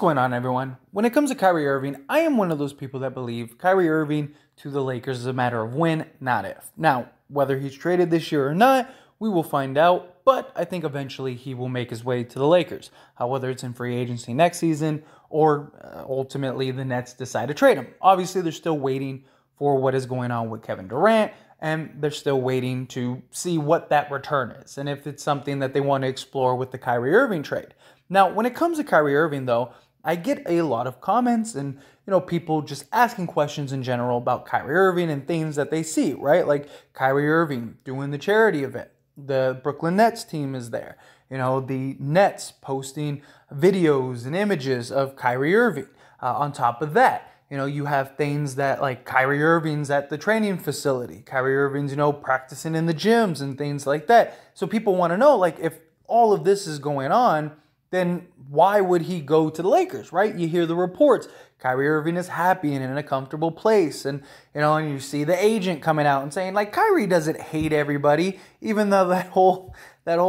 going on, everyone? When it comes to Kyrie Irving, I am one of those people that believe Kyrie Irving to the Lakers is a matter of when, not if. Now, whether he's traded this year or not, we will find out, but I think eventually he will make his way to the Lakers, whether it's in free agency next season or ultimately the Nets decide to trade him. Obviously, they're still waiting for what is going on with Kevin Durant, and they're still waiting to see what that return is and if it's something that they want to explore with the Kyrie Irving trade. Now, when it comes to Kyrie Irving, though, I get a lot of comments and, people just asking questions in general about Kyrie Irving and things that they see, right? Like Kyrie Irving doing the charity event. The Brooklyn Nets team is there. The Nets posting videos and images of Kyrie Irving. On top of that, you have things that like Kyrie Irving's at the training facility. Kyrie Irving's, practicing in the gyms and things like that. So people want to know, like, if all of this is going on, then why would he go to the Lakers, right? You hear the reports. Kyrie Irving is happy and in a comfortable place. And, and you see the agent coming out and saying, like, Kyrie doesn't hate everybody, even though that whole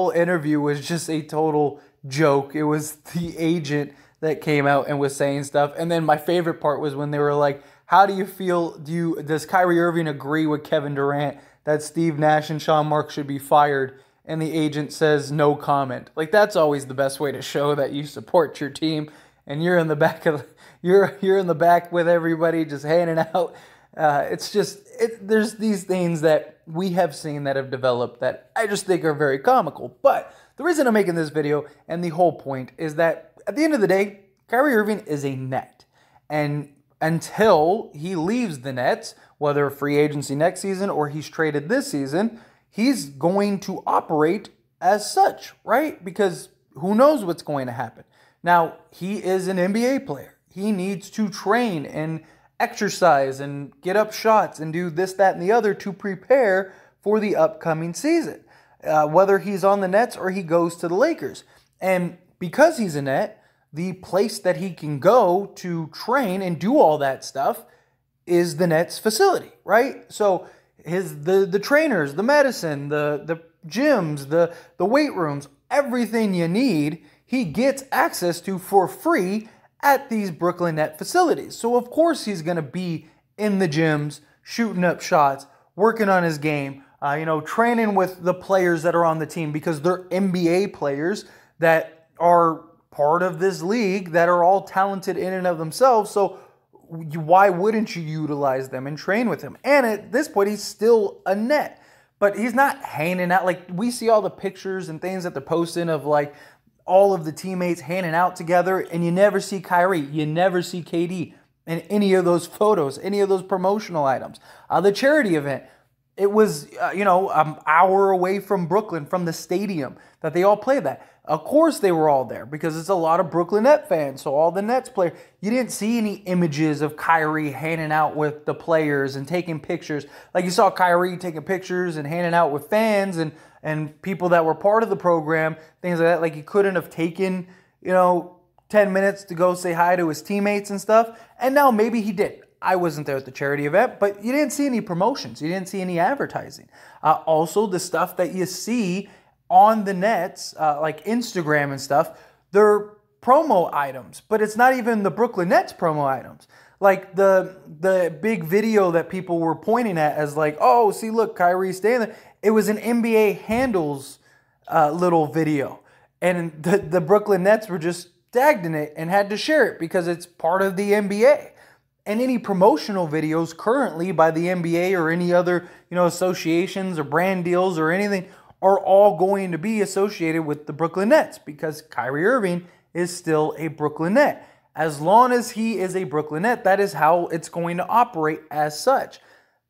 interview was just a total joke. It was the agent that came out and was saying stuff. And then my favorite part was when they were like, how do you feel, does Kyrie Irving agree with Kevin Durant that Steve Nash and Sean Marks should be fired? And the agent says, no comment. Like, that's always the best way to show that you support your team and you're in the back of you're in the back with everybody just handing out. There's these things that we have seen that have developed that I just think are very comical. But the reason I'm making this video and the whole point is that at the end of the day, Kyrie Irving is a Net. And until he leaves the Nets, whether free agency next season or he's traded this season, he's going to operate as such, right? Because who knows what's going to happen. Now, he is an NBA player. He needs to train and exercise and get up shots and do this, that, and the other to prepare for the upcoming season, whether he's on the Nets or he goes to the Lakers. And because he's a Net, the place that he can go to train and do all that stuff is the Nets facility, right? So the trainers, the medicine, the gyms, the weight rooms, everything you need, he gets access to for free at these Brooklyn Net facilities. So of course he's going to be in the gyms, shooting up shots, working on his game, training with the players that are on the team because they're NBA players that are part of this league that are all talented in and of themselves. So why wouldn't you utilize them and train with him? And at this point, he's still a Net, but he's not handing out. Like, we see all the pictures and things that they're posting of, like, all of the teammates handing out together, and you never see Kyrie. You never see KD in any of those photos, any of those promotional items. The charity event, it was, an hour away from Brooklyn, from the stadium that they all played that. Of course they were all there because it's a lot of Brooklyn Net fans, so all the Nets players. You didn't see any images of Kyrie handing out with the players and taking pictures. Like, you saw Kyrie taking pictures and handing out with fans and people that were part of the program, things like that. Like, he couldn't have taken, 10 minutes to go say hi to his teammates and stuff. And now maybe he did. I wasn't there at the charity event, but you didn't see any promotions. You didn't see any advertising. Also, the stuff that you see on the Nets, like Instagram and stuff, they're promo items, but it's not even the Brooklyn Nets promo items. Like the big video that people were pointing at as like, oh, see, look, Kyrie's staying there. It was an NBA Handles little video, and the Brooklyn Nets were just tagged in it and had to share it because it's part of the NBA. And any promotional videos currently by the NBA or any other, associations or brand deals or anything are all going to be associated with the Brooklyn Nets because Kyrie Irving is still a Brooklyn Net. As long as he is a Brooklyn Net, that is how it's going to operate as such.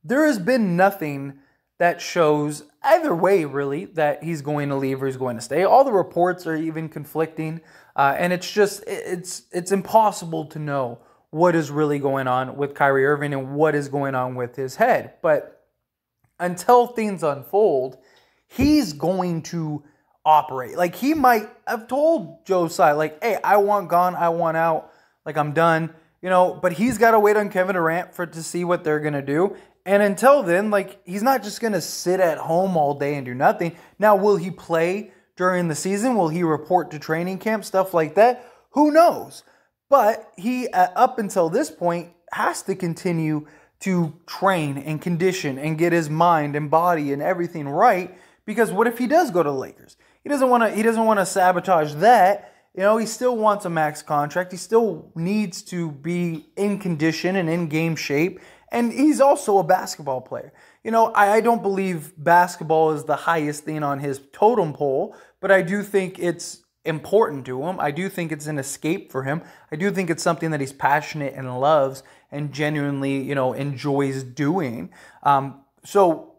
There has been nothing that shows either way, really, that he's going to leave or he's going to stay. All the reports are even conflicting, and it's just, it's impossible to know what is really going on with Kyrie Irving and what is going on with his head. But until things unfold, he's going to operate. Like, he might have told Joe Psy, like, hey, I want gone, I want out, like, I'm done, but he's got to wait on Kevin Durant to see what they're going to do. And until then, like, he's not just going to sit at home all day and do nothing. Now, will he play during the season? Will he report to training camp? Stuff like that? Who knows? But he, up until this point, has to continue to train and condition and get his mind and body and everything right, because what if he does go to the Lakers? He doesn't want to sabotage that. You know, he still wants a max contract. He still needs to be in condition and in game shape. And he's also a basketball player. You know, I don't believe basketball is the highest thing on his totem pole, but I do think it's important to him. I do think it's an escape for him. I do think it's something that he's passionate and loves and genuinely, you know, enjoys doing. So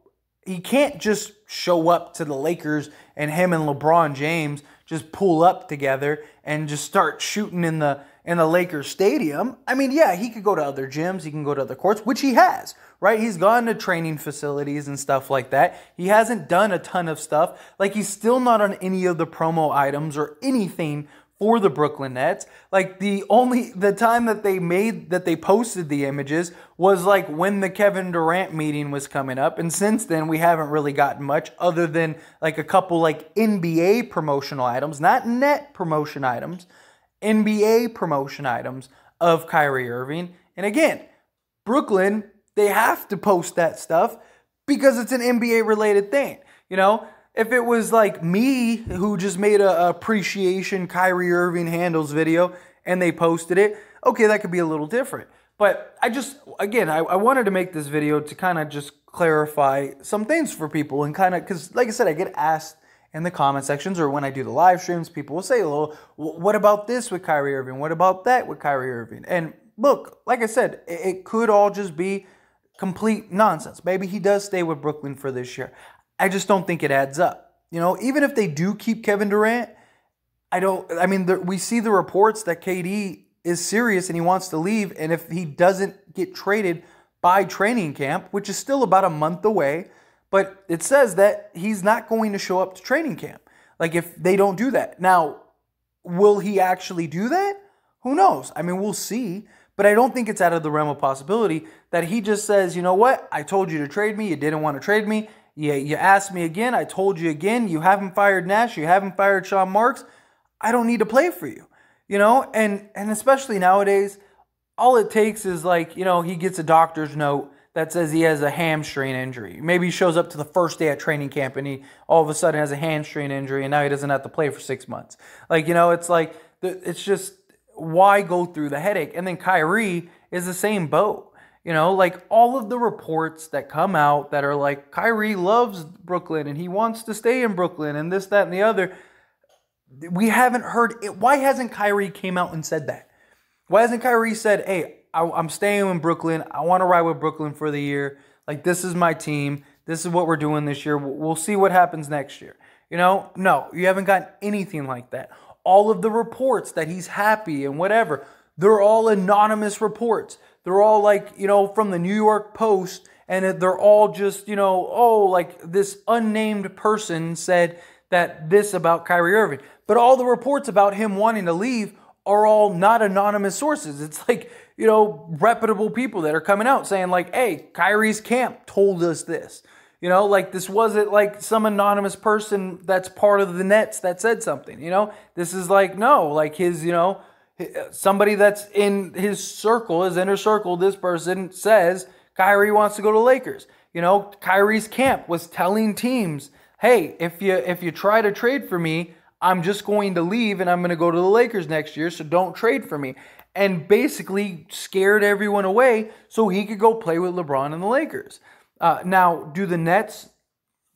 he can't just show up to the Lakers and him and LeBron James just pull up together and just start shooting in the Lakers stadium. I mean, yeah, he could go to other gyms, he can go to other courts, which he has, right? He's gone to training facilities and stuff like that. He hasn't done a ton of stuff. Like, he's still not on any of the promo items or anything for the Brooklyn Nets. Like, the time that they posted the images was like when the Kevin Durant meeting was coming up. And since then, we haven't really gotten much other than like a couple like NBA promotional items, not net promotion items, NBA promotion items of Kyrie Irving. And again, Brooklyn, they have to post that stuff because it's an NBA related thing. You know, if it was like me who just made a appreciation Kyrie Irving handles video and they posted it, okay, that could be a little different. But I just, again, I wanted to make this video to kind of just clarify some things for people and kind of, because like I said, I get asked in the comment sections, or when I do the live streams, people will say, well, what about this with Kyrie Irving? What about that with Kyrie Irving? And look, like I said, it could all just be complete nonsense. Maybe he does stay with Brooklyn for this year. I just don't think it adds up. You know, even if they do keep Kevin Durant, we see the reports that KD is serious and he wants to leave. And if he doesn't get traded by training camp, which is still about a month away, but it says that he's not going to show up to training camp. Like, if they don't do that. Now, will he actually do that? Who knows? I mean, we'll see. But I don't think it's out of the realm of possibility that he just says, you know what? I told you to trade me. You didn't want to trade me. You asked me again. I told you again. You haven't fired Nash. You haven't fired Sean Marks. I don't need to play for you. You know, and especially nowadays, all it takes is like, you know, he gets a doctor's note that says he has a hamstring injury. Maybe he shows up to the first day at training camp and he all of a sudden has a hamstring injury and now he doesn't have to play for 6 months. Like, you know, it's like, it's just, why go through the headache? And then Kyrie is the same boat. You know, like all of the reports that come out that are like, Kyrie loves Brooklyn and he wants to stay in Brooklyn and this, that, and the other. We haven't heard it. Why hasn't Kyrie came out and said that? Why hasn't Kyrie said, hey, I'm staying in Brooklyn. I want to ride with Brooklyn for the year. Like, this is my team. This is what we're doing this year. We'll see what happens next year. You know, no, you haven't gotten anything like that. All of the reports that he's happy and whatever, they're all anonymous reports. They're all like, you know, from the New York Post, and they're all just, you know, oh, like this unnamed person said that this about Kyrie Irving. But all the reports about him wanting to leave are all not anonymous sources. It's like, you know, reputable people that are coming out saying like, hey, Kyrie's camp told us this. You know, like this wasn't like some anonymous person that's part of the Nets that said something, you know. This is like, no, like his, you know, somebody that's in his circle, his inner circle, this person says Kyrie wants to go to Lakers. You know, Kyrie's camp was telling teams, hey, if you try to trade for me, I'm just going to leave and I'm going to go to the Lakers next year, so don't trade for me. And basically scared everyone away so he could go play with LeBron and the Lakers. Now, do the Nets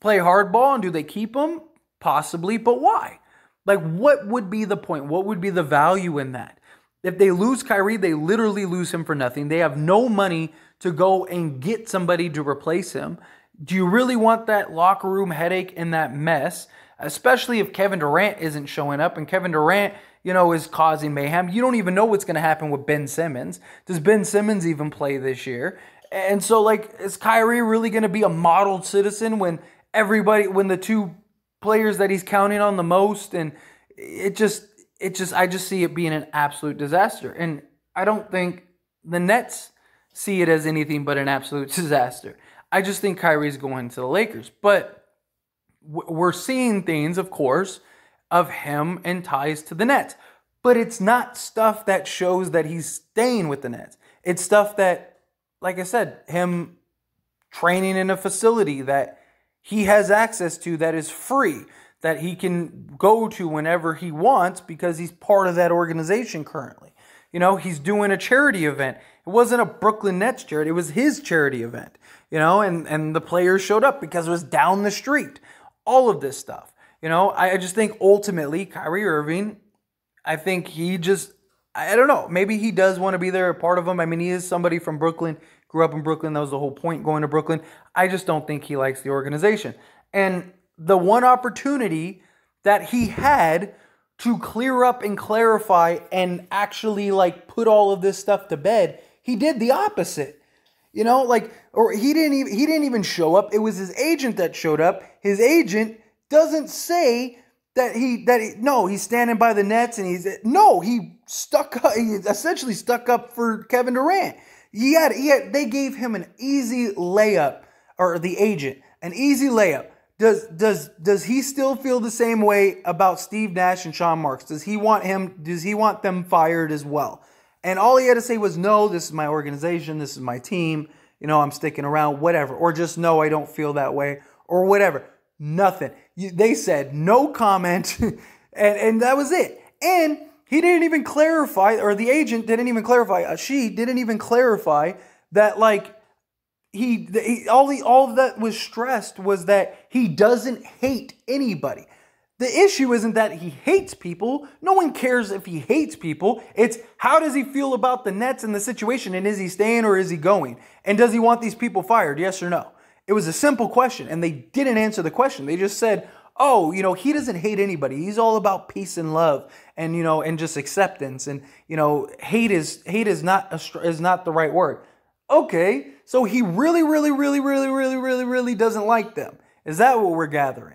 play hardball and do they keep him? Possibly, but why? Like, what would be the point? What would be the value in that? If they lose Kyrie, they literally lose him for nothing. They have no money to go and get somebody to replace him. Do you really want that locker room headache and that mess? Especially if Kevin Durant isn't showing up and Kevin Durant, you know, is causing mayhem. You don't even know what's going to happen with Ben Simmons. Does Ben Simmons even play this year? And so, like, is Kyrie really going to be a modeled citizen when everybody, when the two players that he's counting on the most, and I just see it being an absolute disaster. And I don't think the Nets see it as anything but an absolute disaster. I just think Kyrie's going to the Lakers, but we're seeing things, of course, of him and ties to the Nets. But it's not stuff that shows that he's staying with the Nets. It's stuff that, like I said, him training in a facility that he has access to that is free, that he can go to whenever he wants because he's part of that organization currently. You know, he's doing a charity event. It wasn't a Brooklyn Nets charity. It was his charity event, you know, and the players showed up because it was down the street. All of this stuff. You know, I just think ultimately Kyrie Irving, I think he just, I don't know, maybe he does want to be there, a part of him. I mean, he is somebody from Brooklyn, grew up in Brooklyn. That was the whole point, going to Brooklyn. I just don't think he likes the organization. And the one opportunity that he had to clear up and clarify and actually like put all of this stuff to bed, he did the opposite. You know, like, or he didn't even show up. It was his agent that showed up. His agent doesn't say that he's standing by the Nets, and he essentially stuck up for Kevin Durant. They gave him an easy layup, or the agent, an easy layup. Does he still feel the same way about Steve Nash and Sean Marks? Does he want them fired as well? And all he had to say was, no, this is my organization, this is my team, you know, I'm sticking around, whatever. Or just, no, I don't feel that way, or whatever. Nothing. They said no comment, and that was it. And he didn't even clarify, or the agent didn't even clarify, she didn't even clarify that, like, all that was stressed was that he doesn't hate anybody. The issue isn't that he hates people. No one cares if he hates people. It's how does he feel about the Nets and the situation, and is he staying or is he going? And does he want these people fired, yes or no? It was a simple question, and they didn't answer the question. They just said, oh, you know, he doesn't hate anybody. He's all about peace and love, and, you know, and just acceptance, and, you know, hate is not the right word. Okay, so he really doesn't like them. Is that what we're gathering?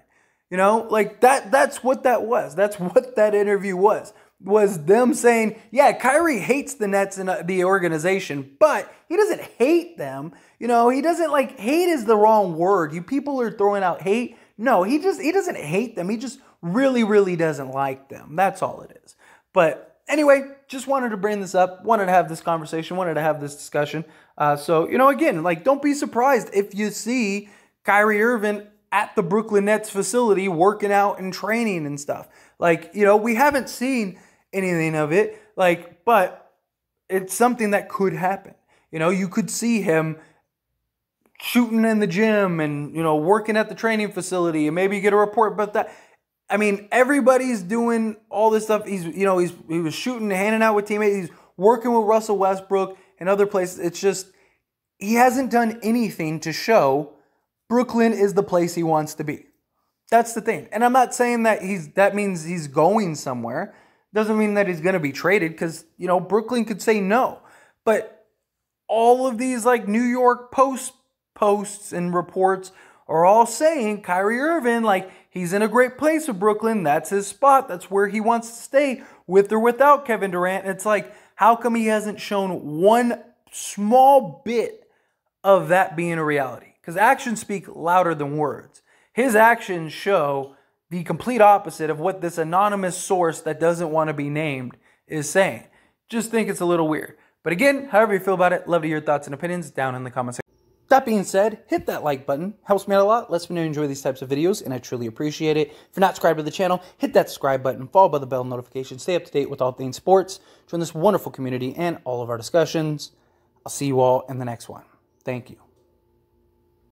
You know, like that's what that was. That's what that interview was. Was them saying, yeah, Kyrie hates the Nets and the organization, but he doesn't hate them. You know, he doesn't like, hate is the wrong word. You people are throwing out hate. No, he doesn't hate them. He just really doesn't like them. That's all it is. But anyway, just wanted to bring this up, wanted to have this conversation, wanted to have this discussion. So, you know, again, like, don't be surprised if you see Kyrie Irving at the Brooklyn Nets facility working out and training and stuff. Like, you know, we haven't seen anything of it, like, but it's something that could happen. You know, you could see him shooting in the gym and, you know, working at the training facility, and maybe get a report about that. I mean, everybody's doing all this stuff. He was shooting, handing out with teammates. He's working with Russell Westbrook and other places. It's just, he hasn't done anything to show Brooklyn is the place he wants to be. That's the thing. And I'm not saying that that means he's going somewhere. Doesn't mean that he's going to be traded, because, you know, Brooklyn could say no. But all of these, like, New York Post posts and reports are all saying Kyrie Irving, like, he's in a great place with Brooklyn. That's his spot. That's where he wants to stay, with or without Kevin Durant. And it's like, how come he hasn't shown one small bit of that being a reality? Because actions speak louder than words. His actions show the complete opposite of what this anonymous source that doesn't want to be named is saying. Just think it's a little weird. But again, however you feel about it, love to hear your thoughts and opinions down in the comments section. That being said, hit that like button. Helps me out a lot. Lets me know you enjoy these types of videos, and I truly appreciate it. If you're not subscribed to the channel, hit that subscribe button, followed by the bell notification. Stay up to date with all things sports. Join this wonderful community and all of our discussions. I'll see you all in the next one. Thank you.